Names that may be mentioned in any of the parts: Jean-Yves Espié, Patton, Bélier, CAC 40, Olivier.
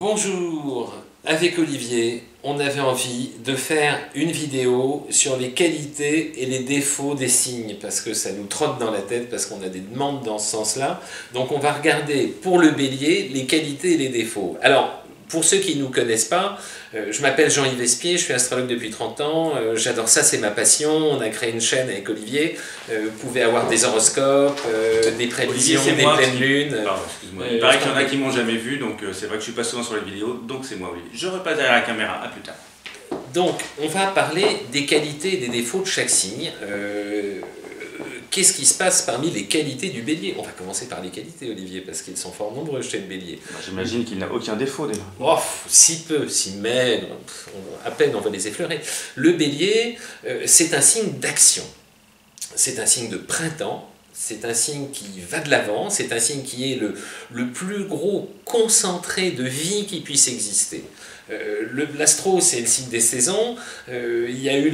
Bonjour, avec Olivier, on avait envie de faire une vidéo sur les qualités et les défauts des signes parce que ça nous trotte dans la tête, parce qu'on a des demandes dans ce sens-là. Donc on va regarder pour le bélier les qualités et les défauts. Alors, pour ceux qui ne nous connaissent pas, je m'appelle Jean-Yves Espié, je suis astrologue depuis 30 ans, j'adore ça, c'est ma passion, on a créé une chaîne avec Olivier, vous pouvez avoir des horoscopes, des prévisions, des pleines lunes... Pardon, excuse-moi, il paraît qu'il y en a qui m'ont jamais vu, donc c'est vrai que je suis pas souvent sur les vidéos, donc c'est moi Olivier. Je repasse derrière la caméra, à plus tard. Donc, on va parler des qualités et des défauts de chaque signe. Qu'est-ce qui se passe parmi les qualités du bélier? On va commencer par les qualités, Olivier, parce qu'ils sont fort nombreux chez le bélier. J'imagine qu'il n'a aucun défaut déjà. Oh, si peu, si même, à peine on va les effleurer. Le bélier, c'est un signe d'action, c'est un signe de printemps, c'est un signe qui va de l'avant, c'est un signe qui est le plus gros concentré de vie qui puisse exister. L'astro, c'est le signe des saisons, il y a eu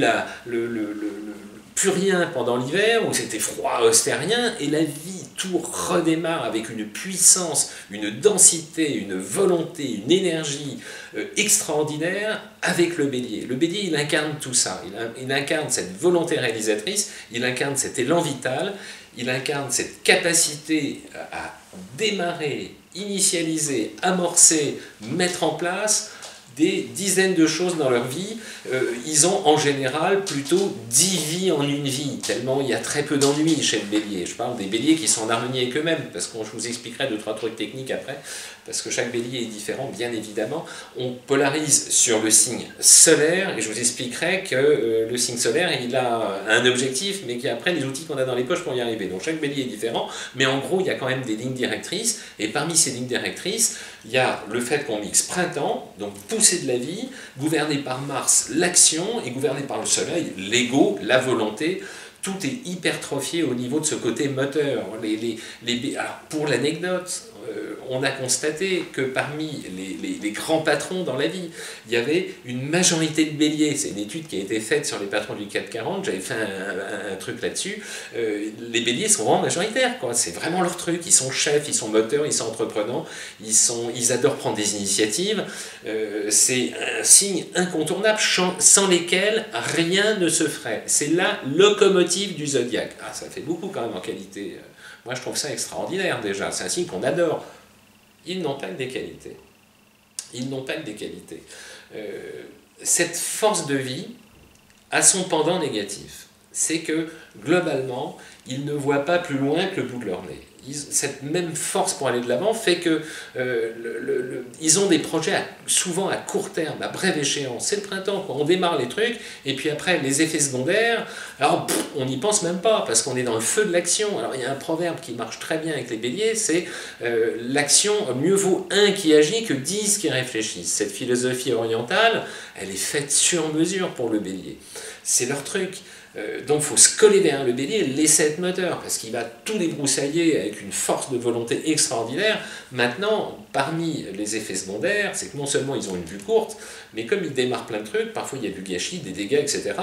plus rien pendant l'hiver, où c'était froid, austérien, et la vie tout redémarre avec une puissance, une densité, une volonté, une énergie extraordinaire avec le bélier. Le bélier, il incarne tout ça, il incarne cette volonté réalisatrice, il incarne cet élan vital, il incarne cette capacité à démarrer, initialiser, amorcer, mettre en place des dizaines de choses dans leur vie. Ils ont en général plutôt 10 vies en une vie, tellement il y a très peu d'ennuis chez le bélier. Je parle des béliers qui sont en harmonie avec eux-mêmes, parce que je vous expliquerai 2-3 trucs techniques après, parce que chaque bélier est différent, bien évidemment. On polarise sur le signe solaire, et je vous expliquerai que le signe solaire, il a un objectif, mais qui après les outils qu'on a dans les poches pour y arriver. Donc chaque bélier est différent, mais en gros, il y a quand même des lignes directrices, et parmi ces lignes directrices, il y a le fait qu'on mixe printemps, donc poussée de la vie, gouverné par Mars, l'action, et gouverné par le Soleil, l'ego, la volonté. Tout est hypertrophié au niveau de ce côté moteur. Alors, pour l'anecdote, on a constaté que parmi les grands patrons dans la vie, il y avait une majorité de béliers. C'est une étude qui a été faite sur les patrons du CAC 40, j'avais fait un truc là-dessus. Les béliers sont vraiment majoritaires, quoi. C'est vraiment leur truc. Ils sont chefs, ils sont moteurs, ils sont entreprenants, ils adorent prendre des initiatives. C'est un signe incontournable sans lesquels rien ne se ferait. C'est la locomotive du zodiaque. Ah, ça fait beaucoup quand même en qualité. Moi, je trouve ça extraordinaire déjà, c'est un signe qu'on adore. Ils n'ont pas que des qualités. Ils n'ont pas que des qualités. Cette force de vie a son pendant négatif. C'est que, globalement, ils ne voient pas plus loin que le bout de leur nez. Cette même force pour aller de l'avant fait qu'ils ont des projets souvent à court terme, à brève échéance. C'est le printemps, quoi. On démarre les trucs, et puis après, les effets secondaires, alors pff, on n'y pense même pas, parce qu'on est dans le feu de l'action. Alors il y a un proverbe qui marche très bien avec les béliers, c'est l'action, mieux vaut un qui agit que 10 qui réfléchissent. Cette philosophie orientale, elle est faite sur mesure pour le bélier. C'est leur truc. Donc il faut se coller derrière le bélier et laisser être moteur, parce qu'il va tout débroussailler avec une force de volonté extraordinaire. Maintenant, parmi les effets secondaires, c'est que non seulement ils ont une vue courte, mais comme ils démarrent plein de trucs, parfois il y a du gâchis, des dégâts, etc.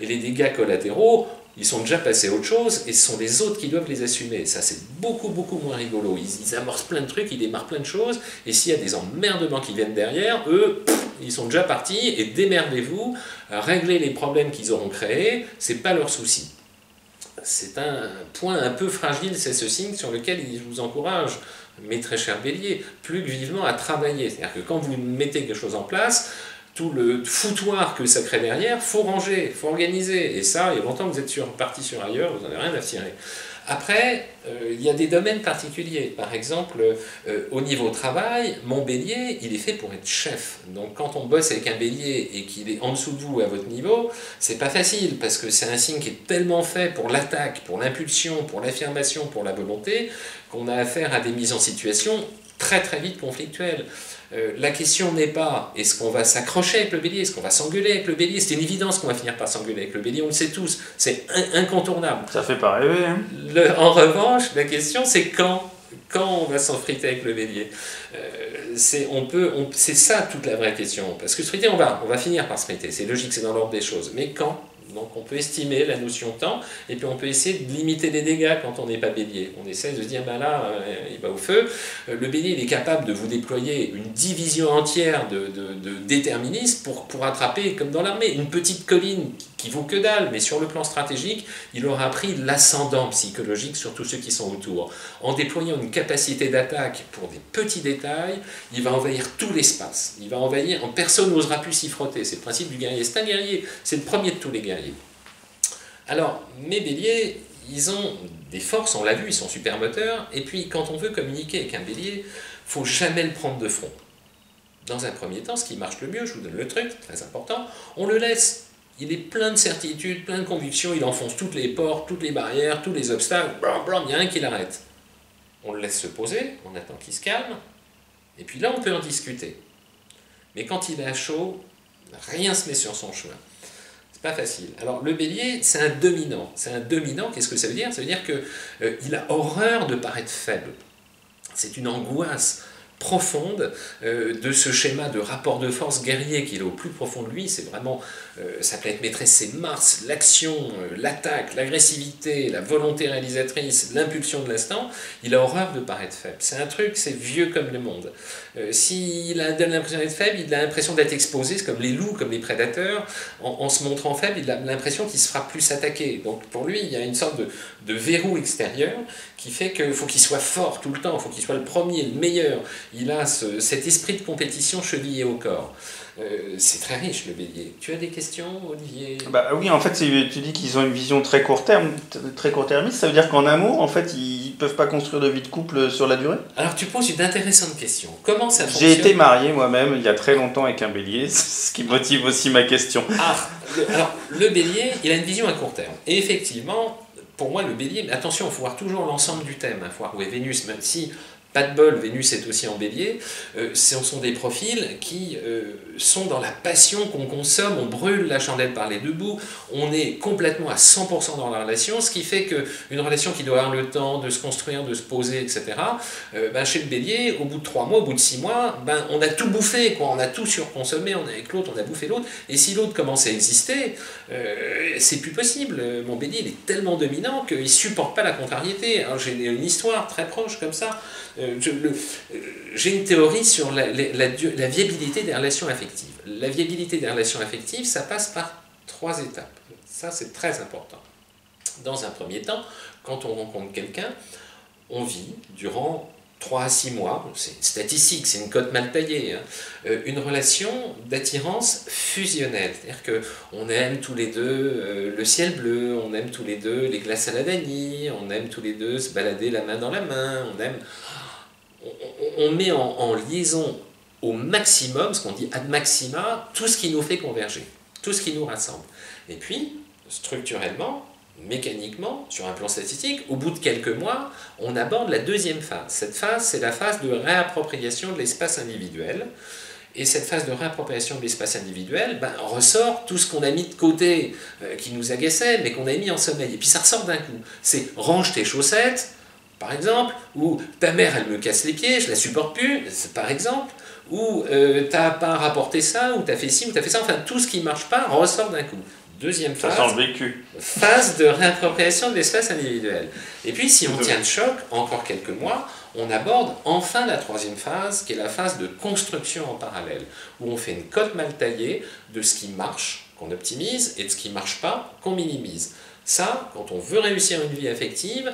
Et les dégâts collatéraux, ils sont déjà passés à autre chose, et ce sont les autres qui doivent les assumer. Ça, c'est beaucoup, beaucoup moins rigolo. Ils amorcent plein de trucs, ils démarrent plein de choses, et s'il y a des emmerdements qui viennent derrière, eux, ils sont déjà partis, et démerdez-vous, réglez les problèmes qu'ils auront créés, c'est pas leur souci. C'est un point un peu fragile, c'est ce signe sur lequel je vous encourage, mes très chers béliers, plus que vivement à travailler. C'est-à-dire que quand vous mettez quelque chose en place, tout le foutoir que ça crée derrière, il faut ranger, il faut organiser. Et ça, il y a longtemps que vous êtes parti sur ailleurs, vous n'en avez rien à tirer. Après, il y a des domaines particuliers. Par exemple, au niveau travail, mon bélier, il est fait pour être chef. Donc quand on bosse avec un bélier et qu'il est en dessous de vous à votre niveau, c'est pas facile, parce que c'est un signe qui est tellement fait pour l'attaque, pour l'impulsion, pour l'affirmation, pour la volonté, qu'on a affaire à des mises en situation très très vite conflictuelles. La question n'est pas est-ce qu'on va s'accrocher avec le bélier, est-ce qu'on va s'engueuler avec le bélier, c'est une évidence qu'on va finir par s'engueuler avec le bélier, on le sait tous, c'est incontournable. Ça fait pas rêver. Hein. En revanche, la question c'est quand on va s'enfriter avec le bélier. C'est ça toute la vraie question, parce que se friter, on va finir par se friter, c'est logique, c'est dans l'ordre des choses, mais quand Donc on peut estimer la notion temps, et puis on peut essayer de limiter les dégâts quand on n'est pas bélier. On essaie de se dire, ben là, il va au feu. Le bélier, il est capable de vous déployer une division entière de déterminisme pour attraper, comme dans l'armée, une petite colline qui vaut que dalle, mais sur le plan stratégique, il aura pris l'ascendant psychologique sur tous ceux qui sont autour. En déployant une capacité d'attaque pour des petits détails, il va envahir tout l'espace. Il va envahir, personne n'osera plus s'y frotter. C'est le principe du guerrier. C'est un guerrier, c'est le premier de tous les guerriers. Alors, mes béliers, ils ont des forces, on l'a vu, ils sont super moteurs, et puis quand on veut communiquer avec un bélier, il ne faut jamais le prendre de front. Dans un premier temps, ce qui marche le mieux, je vous donne le truc, très important, on le laisse, il est plein de certitudes, plein de convictions, il enfonce toutes les portes, toutes les barrières, tous les obstacles, blam, blam, il y a un qui l'arrête. On le laisse se poser, on attend qu'il se calme, et puis là on peut en discuter. Mais quand il est à chaud, rien ne se met sur son chemin. Pas facile. Alors le bélier, c'est un dominant. C'est un dominant, qu'est-ce que ça veut dire? Ça veut dire qu'il a horreur de paraître faible. C'est une angoisse profonde de ce schéma de rapport de force guerrier qu'il a au plus profond de lui. C'est vraiment, sa planète maîtresse, c'est Mars, l'action, l'attaque, l'agressivité, la volonté réalisatrice, l'impulsion de l'instant. Il a horreur de paraître faible. C'est un truc, c'est vieux comme le monde. S'il donne l'impression d'être faible, il a l'impression d'être exposé, c'est comme les loups, comme les prédateurs. En se montrant faible, il a l'impression qu'il se fera plus attaquer. Donc pour lui, il y a une sorte de verrou extérieur qui fait qu'il faut qu'il soit fort tout le temps, il faut qu'il soit le premier, le meilleur. Il a cet esprit de compétition chevillé au corps. C'est très riche le bélier. Tu as des questions, Olivier? Bah oui, en fait, tu dis qu'ils ont une vision très court-termiste. Ça veut dire qu'en amour, en fait, ils ne peuvent pas construire de vie de couple sur la durée? Alors tu poses une intéressante question. Comment ça fonctionne? J'ai été marié moi-même il y a très longtemps avec un bélier, ce qui motive aussi ma question. Ah, alors le bélier, il a une vision à court terme. Et effectivement, pour moi, le bélier, mais attention, il faut voir toujours l'ensemble du thème, il faut voir où est Vénus, même si... Pas de bol, Vénus est aussi en bélier, ce sont des profils qui sont dans la passion qu'on consomme, on brûle la chandelle par les deux bouts, on est complètement à 100% dans la relation, ce qui fait qu'une relation qui doit avoir le temps de se construire, de se poser, etc., chez le bélier, au bout de 3 mois, au bout de 6 mois, on a tout bouffé, quoi. On a tout surconsommé, on est avec l'autre, on a bouffé l'autre, et si l'autre commence à exister, c'est plus possible. Mon bélier, il est tellement dominant qu'il ne supporte pas la contrariété. Alors, j'ai une histoire très proche comme ça. J'ai une théorie sur la viabilité des relations affectives. La viabilité des relations affectives, ça passe par 3 étapes. Ça, c'est très important. Dans un premier temps, quand on rencontre quelqu'un, on vit durant 3 à 6 mois, c'est une statistique, c'est une cote mal taillée, hein, une relation d'attirance fusionnelle. C'est-à-dire qu'on aime tous les deux le ciel bleu, on aime tous les deux les glaces à la vanille, on aime tous les deux se balader la main dans la main, on aime... On met en liaison au maximum, ce qu'on dit ad maxima, tout ce qui nous fait converger, tout ce qui nous rassemble. Et puis, structurellement, mécaniquement, sur un plan statistique, au bout de quelques mois, on aborde la 2e phase. Cette phase, c'est la phase de réappropriation de l'espace individuel. Et cette phase de réappropriation de l'espace individuel, ressort tout ce qu'on a mis de côté, qui nous agaçait, mais qu'on a mis en sommeil. Et puis ça ressort d'un coup. C'est « range tes chaussettes », par exemple, ou « ta mère, elle me casse les pieds, je la supporte plus », par exemple, ou « t'as pas rapporté ça », ou « t'as fait ci », ou « t'as fait ça », enfin tout ce qui ne marche pas ressort d'un coup. 2e phase, ça sent le vécu. Phase de réappropriation de l'espace individuel. Et puis si on tient le choc, encore quelques mois, on aborde enfin la 3e phase, qui est la phase de construction en parallèle, où on fait une cote mal taillée de ce qui marche, qu'on optimise, et de ce qui ne marche pas, qu'on minimise. Ça, quand on veut réussir une vie affective,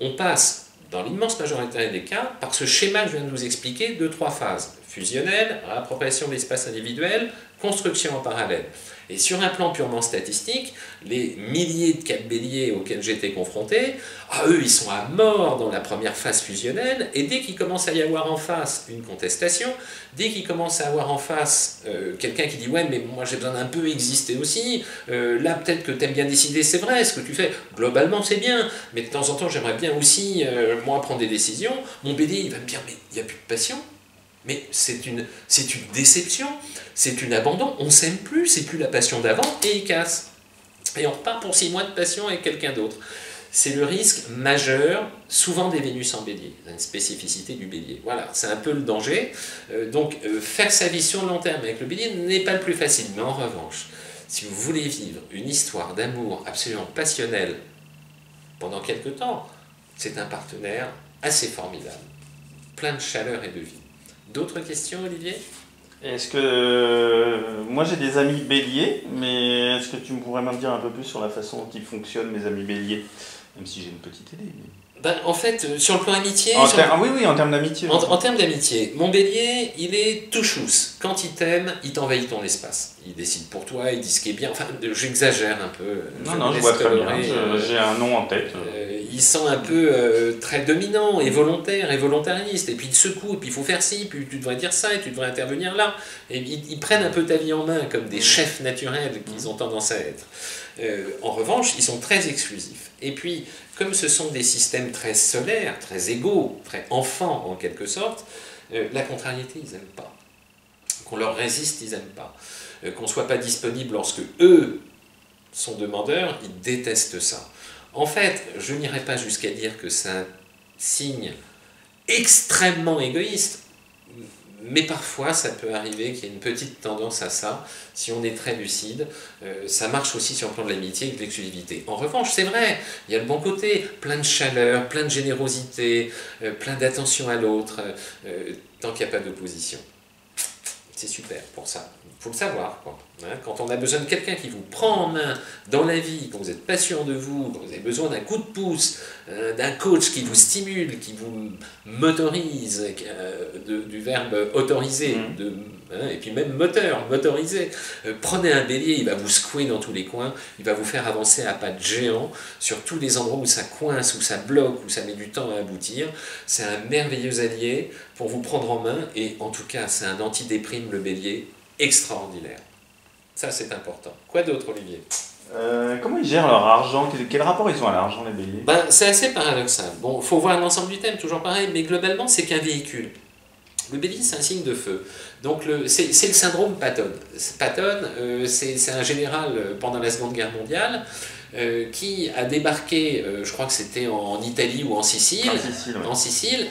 on passe, dans l'immense majorité des cas, par ce schéma que je viens de vous expliquer, de 3 phases. Fusionnelle, réappropriation de l'espace individuel, construction en parallèle. Et sur un plan purement statistique, les milliers de cap-béliers auxquels j'étais confronté, eux, ils sont à mort dans la première phase fusionnelle, et dès qu'il commence à y avoir en face une contestation, dès qu'il commence à avoir en face quelqu'un qui dit « ouais, mais moi j'ai besoin d'un peu exister aussi, là peut-être que t'aimes bien décider, c'est vrai, ce que tu fais, globalement c'est bien, mais de temps en temps j'aimerais bien aussi, moi, prendre des décisions », mon BD, il va me dire « mais il n'y a plus de passion ». Mais c'est une déception, c'est un abandon, on ne s'aime plus, c'est plus la passion d'avant, et il casse. Et on repart pour 6 mois de passion avec quelqu'un d'autre. C'est le risque majeur, souvent des Vénus en bélier, une spécificité du bélier. Voilà, c'est un peu le danger. Donc faire sa vie sur le long terme avec le bélier n'est pas le plus facile, mais en revanche... si vous voulez vivre une histoire d'amour absolument passionnelle pendant quelque temps, c'est un partenaire assez formidable, plein de chaleur et de vie. D'autres questions, Olivier? Est-ce que... moi j'ai des amis béliers, mais est-ce que tu pourrais m'en dire un peu plus sur la façon dont ils fonctionnent, mes amis béliers? Même si j'ai une petite idée. Mais... Ben, en fait, sur le plan amitié... Oui, en termes d'amitié. En termes d'amitié, mon bélier, il est tout chousse. Quand il t'aime, il t'envahit ton espace. Il décide pour toi, il dit ce qui est bien. Enfin, j'exagère un peu. Non, je vois très bien. J'ai un nom en tête. Il sent un peu très dominant et volontaire et volontariste. Et puis il secoue, et puis il faut faire ci, puis tu devrais dire ça, et tu devrais intervenir là. Et ils prennent un peu ta vie en main, comme des chefs naturels qu'ils ont tendance à être. En revanche, ils sont très exclusifs. Et puis, comme ce sont des systèmes très solaires, très égaux, très enfants en quelque sorte, la contrariété, ils n'aiment pas. Qu'on leur résiste, ils n'aiment pas. Qu'on ne soit pas disponible lorsque eux sont demandeurs, ils détestent ça. En fait, je n'irai pas jusqu'à dire que c'est un signe extrêmement égoïste, mais parfois, ça peut arriver qu'il y ait une petite tendance à ça. Si on est très lucide, ça marche aussi sur le plan de l'amitié et de l'exclusivité. En revanche, c'est vrai, il y a le bon côté, plein de chaleur, plein de générosité, plein d'attention à l'autre, tant qu'il n'y a pas d'opposition. C'est super pour ça. Il faut le savoir, quoi. Hein, quand on a besoin de quelqu'un qui vous prend en main dans la vie, quand vous n'êtes pas sûr de vous, quand vous avez besoin d'un coup de pouce, d'un coach qui vous stimule, qui vous motorise, du verbe autoriser, et puis même motoriser, prenez un bélier, il va vous secouer dans tous les coins, il va vous faire avancer à pas de géant, sur tous les endroits où ça coince, où ça bloque, où ça met du temps à aboutir. C'est un merveilleux allié pour vous prendre en main, et en tout cas, c'est un antidéprime, le bélier, extraordinaire. Ça, c'est important. Quoi d'autre, Olivier? Comment ils gèrent leur argent? Quel rapport ils ont à l'argent, les béliers? Ben, c'est assez paradoxal. Bon, il faut voir l'ensemble du thème, toujours pareil, mais globalement, c'est qu'un véhicule. Le bélier, c'est un signe de feu. Donc, c'est le syndrome Patton. Patton, c'est un général pendant la Seconde Guerre mondiale qui a débarqué, je crois que c'était en Italie ou en Sicile,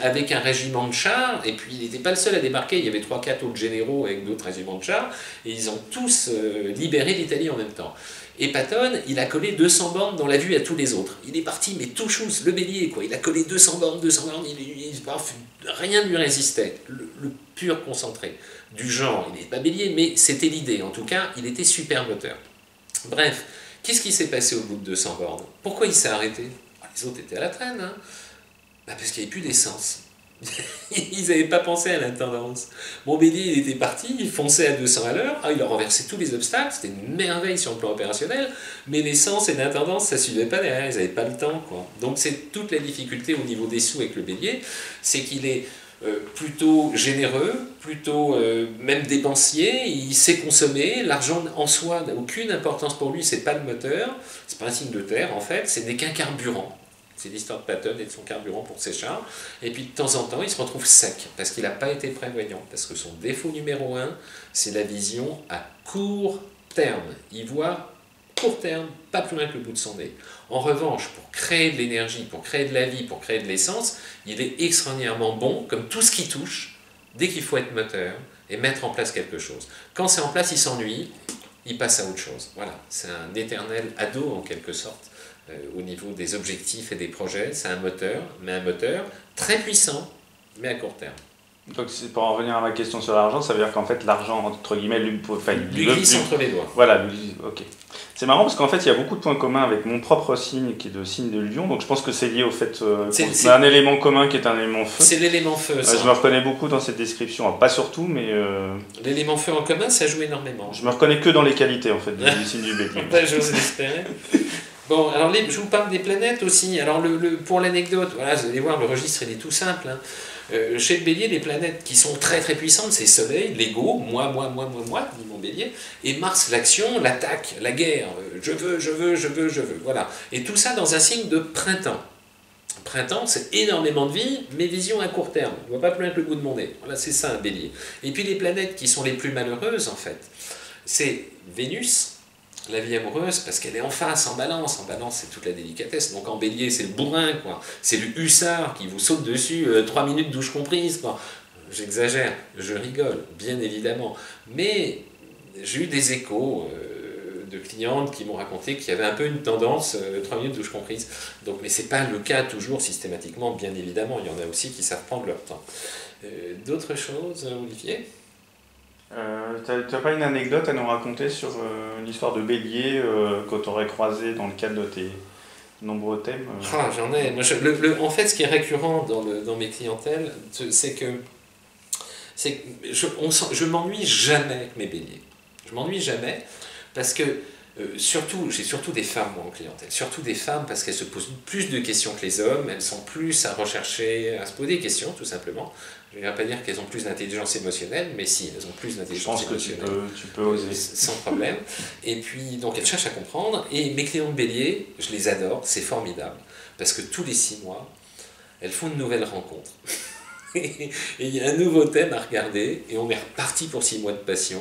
avec un régiment de chars, et puis il n'était pas le seul à débarquer, il y avait 3-4 autres généraux avec d'autres régiments de chars, et ils ont tous libéré l'Italie en même temps. Et Patton, il a collé 200 bornes dans la vue à tous les autres. Il est parti, mais tout chousse, le bélier, quoi. Il a collé 200 bornes, rien ne lui résistait. Le pur concentré du genre, il n'est pas bélier, mais c'était l'idée. En tout cas, il était super moteur. Bref, qu'est-ce qui s'est passé au bout de 200 bornes? Pourquoi il s'est arrêté? Les autres étaient à la traîne, hein. Parce qu'il n'y avait plus d'essence. Ils n'avaient pas pensé à la tendance. Mon bélier, il était parti, il fonçait à 200 à l'heure, il a renversé tous les obstacles, c'était une merveille sur le plan opérationnel, mais l'essence et la tendance, ça ne suivait pas derrière, ils n'avaient pas le temps, quoi. Donc c'est toute la difficulté au niveau des sous avec le bélier, c'est qu'il est plutôt généreux, plutôt même dépensier, il sait consommer, l'argent en soi n'a aucune importance pour lui, c'est pas le moteur, c'est pas un signe de terre en fait, ce n'est qu'un carburant. C'est l'histoire de Patton et de son carburant pour ses chars. Et puis de temps en temps, il se retrouve sec, parce qu'il n'a pas été prévoyant. Parce que son défaut numéro 1, c'est la vision à court terme. Il voit court terme, pas plus loin que le bout de son nez. En revanche, pour créer de l'énergie, pour créer de la vie, pour créer de l'essence, il est extraordinairement bon, comme tout ce qui touche, dès qu'il faut être moteur et mettre en place quelque chose. Quand c'est en place, il s'ennuie, il passe à autre chose. Voilà, c'est un éternel ado en quelque sorte. Au niveau des objectifs et des projets, c'est un moteur, mais un moteur très puissant, mais à court terme. Donc pour en revenir à ma question sur l'argent, ça veut dire qu'en fait l'argent, entre guillemets, lui glisse entre les doigts. Voilà, ok. C'est marrant parce qu'en fait il y a beaucoup de points communs avec mon propre signe qui est le signe de Lion, donc je pense que c'est lié au fait qu'on a un élément commun qui est un élément feu. C'est l'élément feu. Ça. Je me reconnais beaucoup dans cette description, pas surtout, mais... L'élément feu en commun, ça joue énormément. Je me reconnais que dans les qualités en fait du signe du bélier. J'ose l'espérer. Bon, alors je vous parle des planètes aussi. Alors pour l'anecdote, voilà, vous allez voir, le registre il est tout simple, hein. Chez le bélier, les planètes qui sont très très puissantes, c'est Soleil, l'ego, moi, dit mon bélier, et Mars, l'action, l'attaque, la guerre, je veux, voilà. Et tout ça dans un signe de printemps. Printemps, c'est énormément de vie, mais vision à court terme. Je ne vois pas plus loin que le bout de mon nez. Voilà, c'est ça un bélier. Et puis les planètes qui sont les plus malheureuses, en fait, c'est Vénus, la vie amoureuse, parce qu'elle est en face, en balance. En balance, c'est toute la délicatesse. Donc en bélier, c'est le bourrin, quoi. C'est le hussard qui vous saute dessus 3 minutes douche comprise, quoi. J'exagère, je rigole, bien évidemment. Mais j'ai eu des échos de clientes qui m'ont raconté qu'il y avait un peu une tendance, 3 minutes douche comprise. Donc, mais ce n'est pas le cas toujours systématiquement, bien évidemment. Il y en a aussi qui savent prendre leur temps. D'autres choses, Olivier ? T'as pas une anecdote à nous raconter sur une histoire de bélier que t'aurais croisé dans le cadre de tes nombreux thèmes Ah, j'en ai. Moi, en fait, ce qui est récurrent dans mes clientèles, c'est que je m'ennuie jamais avec mes béliers. Je m'ennuie jamais parce que j'ai surtout des femmes, moi, en clientèle. Surtout des femmes parce qu'elles se posent plus de questions que les hommes, elles sont plus à rechercher, à se poser des questions, tout simplement. Je ne vais pas dire qu'elles ont plus d'intelligence émotionnelle, mais si, elles ont plus d'intelligence émotionnelle. Tu peux oser. Sans problème. Et puis, donc, elles cherchent à comprendre. Et mes clients de bélier, je les adore, c'est formidable. Parce que tous les 6 mois, elles font une nouvelle rencontre. Et il y a un nouveau thème à regarder, et on est reparti pour 6 mois de passion.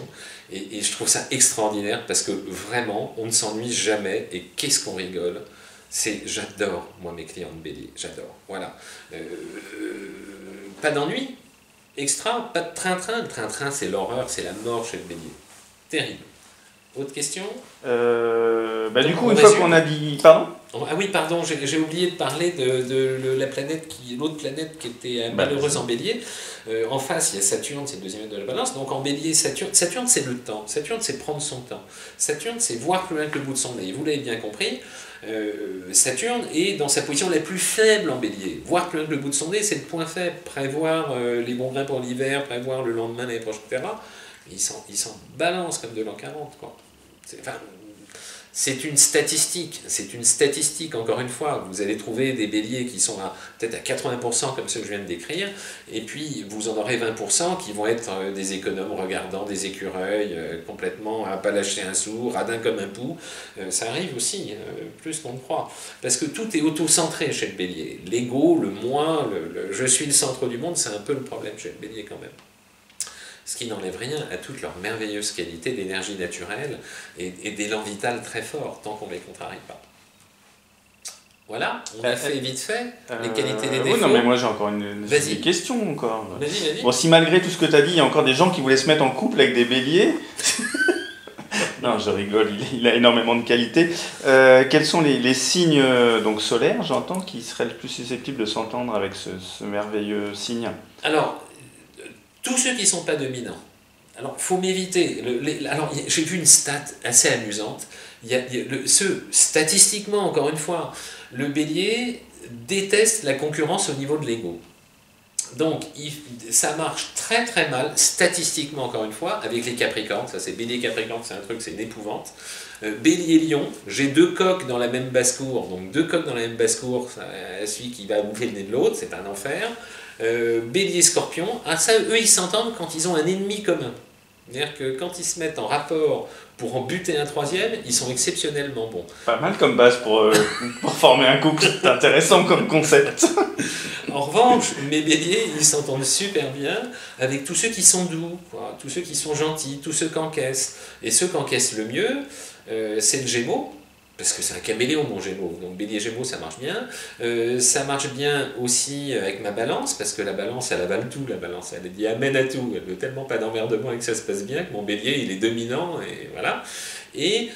Et je trouve ça extraordinaire, parce que vraiment, on ne s'ennuie jamais, et qu'est-ce qu'on rigole. J'adore, moi, mes clients de bélier, j'adore. Voilà. Pas d'ennui extra, pas de train-train. Le train-train, c'est l'horreur, c'est la mort chez le bélier. Terrible. Autre question du coup, une fois qu'on a dit... Pardon ? Ah oui, pardon, j'ai oublié de parler de la planète l'autre planète qui était malheureuse en bélier. En face, il y a Saturne, c'est le 2e de la balance. Donc en bélier, Saturne c'est le temps. Saturne, c'est prendre son temps. Saturne, c'est voir plus loin que le bout de son nez. Vous l'avez bien compris. Saturne est dans sa position la plus faible en bélier. Voir plus loin que le bout de son nez, c'est le point faible. Prévoir les bons vins pour l'hiver, prévoir le lendemain, les proches, etc. Il s'en balance comme de l'an 40, quoi. C'est une statistique, encore une fois. Vous allez trouver des béliers qui sont peut-être à 80% comme ceux que je viens de décrire, et puis vous en aurez 20% qui vont être des économes regardant des écureuils, complètement à pas lâcher un sou, radin comme un pou. Ça arrive aussi, plus qu'on ne croit. Parce que tout est auto-centré chez le bélier. L'ego, le moi, le je suis le centre du monde, c'est un peu le problème chez le bélier quand même. Ce qui n'enlève rien à toute leur merveilleuse qualité d'énergie naturelle et d'élan vital très fort, tant qu'on ne les contrarie pas. Voilà, on a fait vite fait les qualités des défauts. Oui, non, mais moi j'ai encore des questions. Vas-y. Bon, si malgré tout ce que tu as dit, il y a encore des gens qui voulaient se mettre en couple avec des béliers... Non, je rigole, il a énormément de qualités. Quels sont les signes donc solaires, j'entends, qui seraient le plus susceptibles de s'entendre avec ce merveilleux signe? Alors... tous ceux qui ne sont pas dominants. Alors, il faut m'éviter. Alors, j'ai vu une stat assez amusante. Statistiquement, encore une fois, le bélier déteste la concurrence au niveau de l'ego. Donc, ça marche très très mal, statistiquement, encore une fois, avec les capricornes. Ça, c'est bélier-capricorne, c'est un truc, c'est une épouvante. Bélier-lion, j'ai 2 coqs dans la même basse-cour. Donc, 2 coqs dans la même basse-cour, celui qui va bouffer le nez de l'autre, c'est un enfer. Bélier, scorpion, ça, eux ils s'entendent quand ils ont un ennemi commun. C'est-à-dire que quand ils se mettent en rapport pour en buter un 3e, ils sont exceptionnellement bons. Pas mal comme base pour former un couple, c'est intéressant comme concept. En revanche, mes béliers, ils s'entendent super bien avec tous ceux qui sont doux, quoi, tous ceux qui sont gentils, tous ceux qui encaissent. Et ceux qui encaissent le mieux, c'est le gémeaux. Parce que c'est un caméléon, mon gémeaux. Donc bélier-gémeaux, ça marche bien. Ça marche bien aussi avec ma balance, parce que la balance, elle avale tout, la balance. Elle dit amène à tout. Elle veut tellement pas d'emmerdement et que ça se passe bien, que mon bélier, il est dominant, et voilà. Et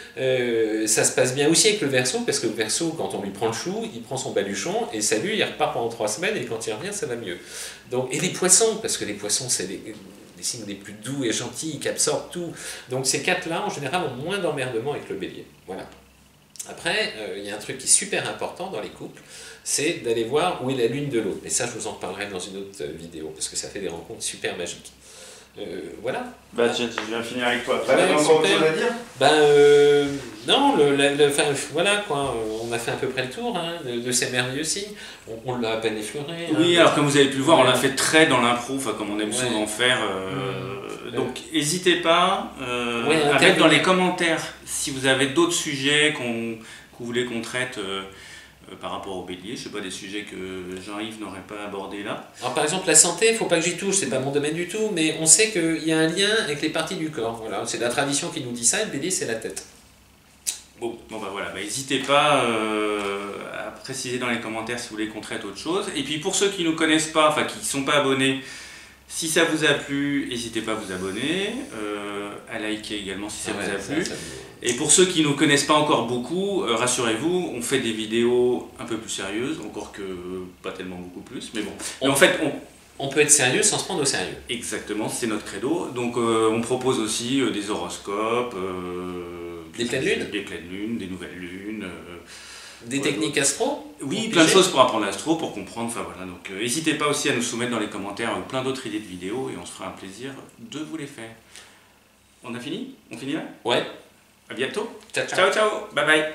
ça se passe bien aussi avec le verseau, parce que le verseau, quand on lui prend le chou, il prend son baluchon, et salut, il repart pendant 3 semaines, et quand il revient, ça va mieux. Donc, et les poissons, parce que les poissons, c'est les signes les plus doux et gentils, qui absorbent tout. Donc ces 4-là, en général, ont moins d'emmerdement avec le bélier. Voilà. Après, il y a un truc qui est super important dans les couples, c'est d'aller voir où est la lune de l'autre. Et ça, je vous en parlerai dans une autre vidéo, parce que ça fait des rencontres super magiques. Voilà. Bah tiens, je viens finir avec toi. Bah, encore autre chose à dire ? Non, voilà quoi, on a fait à peu près le tour hein, de ces merveilleux signes. On l'a à peine effleuré. Oui, hein, alors comme vous avez pu le voir, on l'a fait très dans l'impro, comme on aime souvent faire. Donc n'hésitez pas à mettre dans les commentaires si vous avez d'autres sujets que vous voulez qu'on traite par rapport au bélier. Je sais pas, des sujets que Jean-Yves n'aurait pas abordés là. Alors par exemple la santé, il ne faut pas que j'y touche, c'est pas mon domaine du tout, mais on sait qu'il y a un lien avec les parties du corps. Voilà, c'est la tradition qui nous dit ça, et le bélier c'est la tête. Bon bah voilà, n'hésitez pas à préciser dans les commentaires si vous voulez qu'on traite autre chose. Et puis pour ceux qui ne nous connaissent pas, enfin qui ne sont pas abonnés, Si ça vous a plu, n'hésitez pas à vous abonner, à liker également si ça vous a plu. Et pour ceux qui ne nous connaissent pas encore beaucoup, rassurez-vous, on fait des vidéos un peu plus sérieuses, encore que pas tellement beaucoup plus, mais bon. Mais en fait, on peut être sérieux sans se prendre au sérieux. Exactement, c'est notre credo. Donc on propose aussi des horoscopes, des pleines lunes, des nouvelles lunes. Des techniques astro ? Oui, plein de choses pour apprendre l'astro, pour comprendre, enfin voilà, donc n'hésitez pas aussi à nous soumettre dans les commentaires plein d'autres idées de vidéos et on se fera un plaisir de vous les faire. On a fini ? On finit là ? Ouais. À bientôt. Ciao, ciao. Ciao, ciao. Bye bye.